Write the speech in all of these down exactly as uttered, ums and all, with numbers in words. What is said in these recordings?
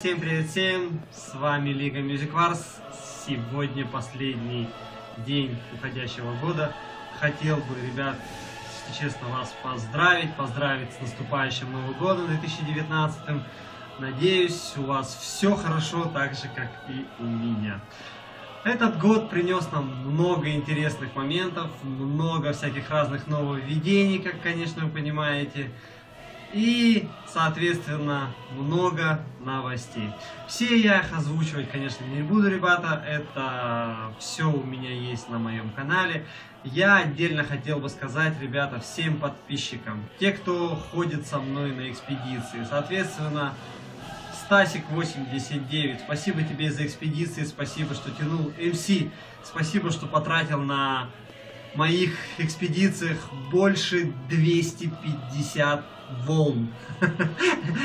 Всем привет всем, с вами Лига Мюзик. Сегодня последний день уходящего года. Хотел бы, ребят, честно вас поздравить, поздравить с наступающим Новым годом две тысячи девятнадцатым. Надеюсь, у вас все хорошо, так же, как и у меня. Этот год принес нам много интересных моментов, много всяких разных нововведений, как, конечно, вы понимаете. И, соответственно, много новостей. Все я их озвучивать, конечно, не буду, ребята. Это все у меня есть на моем канале. Я отдельно хотел бы сказать, ребята, всем подписчикам, те, кто ходит со мной на экспедиции. Соответственно, Стасик восемьдесят девять, спасибо тебе за экспедиции, спасибо, что тянул. эм си, спасибо, что потратил на моих экспедициях больше двухсот пятидесяти волн.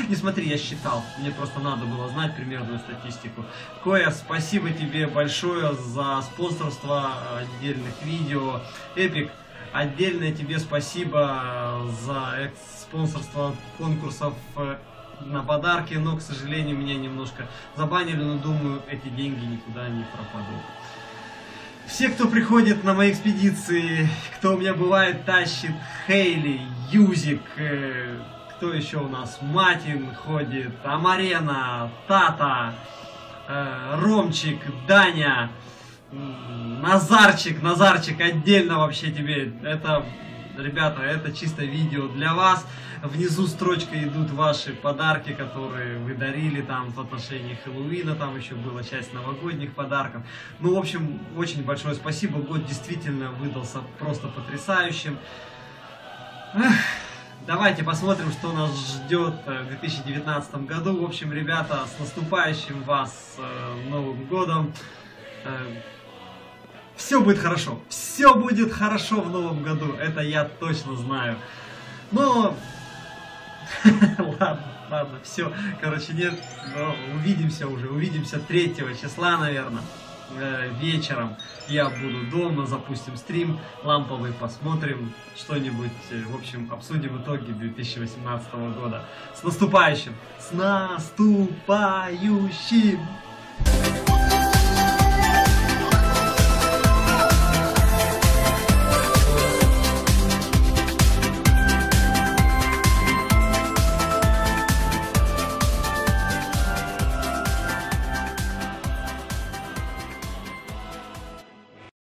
Не смотри, я считал. Мне просто надо было знать примерную статистику. Коя, спасибо тебе большое за спонсорство отдельных видео. Эпик, отдельное тебе спасибо за спонсорство конкурсов на подарки. Но, к сожалению, меня немножко забанили, но думаю, эти деньги никуда не пропадут. Все, кто приходит на мои экспедиции, кто у меня бывает, тащит, Хейли, Юзик, э, кто еще у нас, Матин ходит, а Марена, Тата, э, Ромчик, Даня, э, Назарчик, Назарчик, отдельно вообще тебе, это, ребята, это чисто видео для вас. Внизу строчкой идут ваши подарки, которые вы дарили там в отношении Хэллоуина, там еще была часть новогодних подарков. Ну, в общем, очень большое спасибо, год действительно выдался просто потрясающим. Эх, давайте посмотрим, что нас ждет в две тысячи девятнадцатом году. В общем, ребята, с наступающим вас э, Новым годом! Э, все будет хорошо, все будет хорошо в Новом году, это я точно знаю. Но... ладно, ладно, все, короче, нет, но увидимся уже, увидимся третьего числа, наверное, э, вечером. Я буду дома, запустим стрим ламповый, посмотрим что-нибудь, в общем, обсудим итоги две тысячи восемнадцатого года. С наступающим! С наступающим!